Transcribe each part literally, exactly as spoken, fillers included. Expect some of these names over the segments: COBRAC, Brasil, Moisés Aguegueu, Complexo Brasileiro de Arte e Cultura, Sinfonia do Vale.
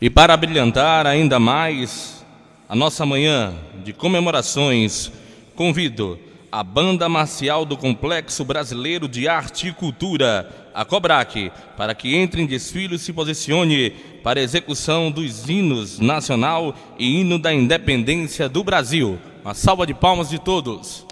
E para abrilhantar ainda mais a nossa manhã de comemorações, convido a Banda Marcial do Complexo Brasileiro de Arte e Cultura, a COBRAC, para que entre em desfile e se posicione para a execução dos hinos nacional e hino da independência do Brasil. Uma salva de palmas de todos.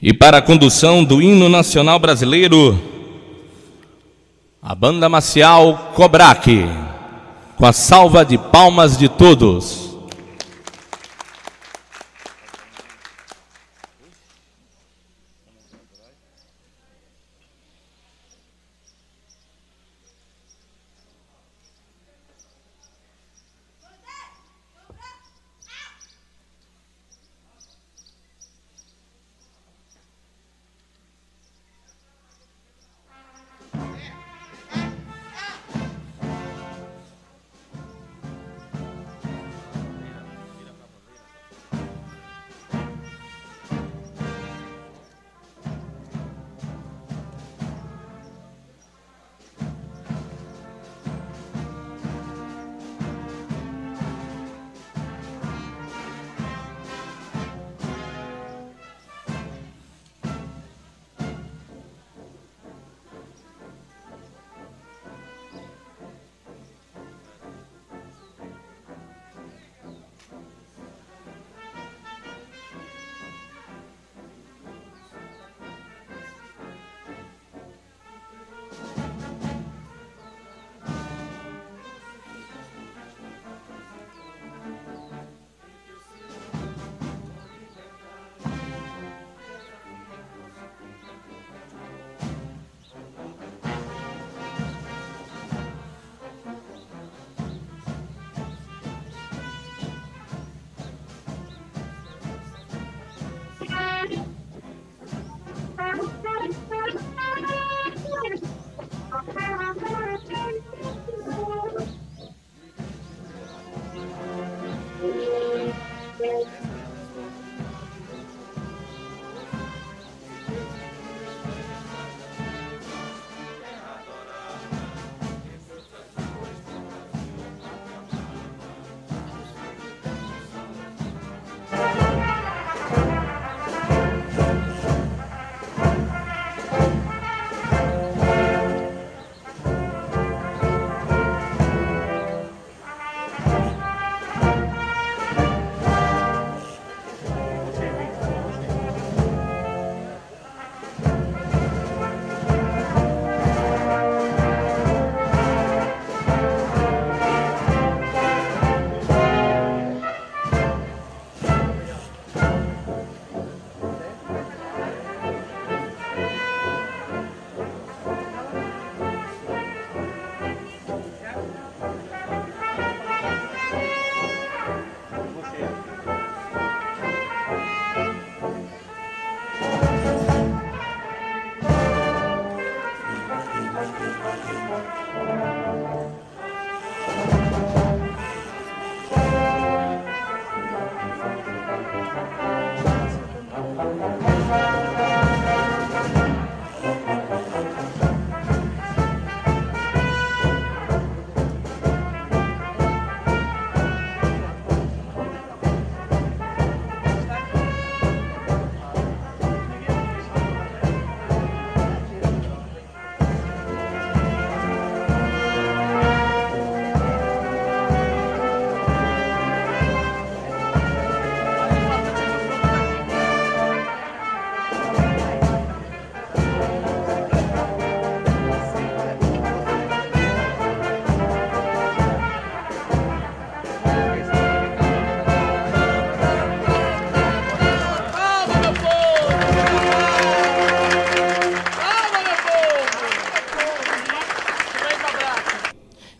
E para a condução do hino nacional brasileiro, a Banda Marcial COBRAC, com a salva de palmas de todos.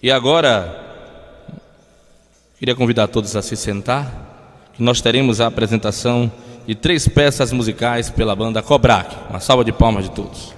E agora, queria convidar todos a se sentar, que nós teremos a apresentação de três peças musicais pela banda COBRAC. Uma salva de palmas de todos.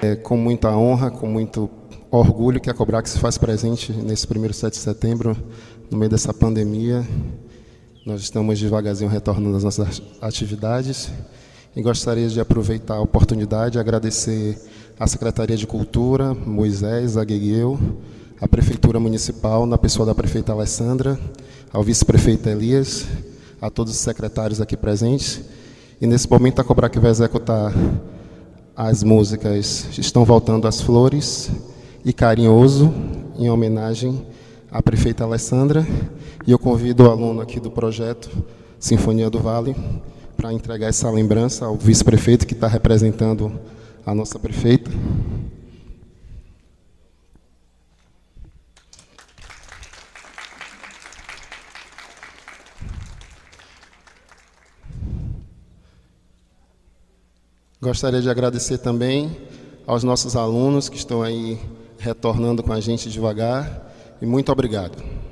É com muita honra, com muito orgulho que a COBRAC se faz presente nesse primeiro sete de setembro, no meio dessa pandemia. Nós estamos devagarzinho retornando às nossas atividades e gostaria de aproveitar a oportunidade e agradecer à Secretaria de Cultura, Moisés Aguegueu, à Prefeitura Municipal, na pessoa da prefeita Alessandra, ao vice-prefeito Elias, a todos os secretários aqui presentes. E nesse momento a COBRAC vai executar as músicas Estão Voltando as Flores e Carinhoso, em homenagem à prefeita Alessandra. E eu convido o aluno aqui do projeto Sinfonia do Vale para entregar essa lembrança ao vice-prefeito que está representando a nossa prefeita. Gostaria de agradecer também aos nossos alunos que estão aí retornando com a gente devagar. E muito obrigado.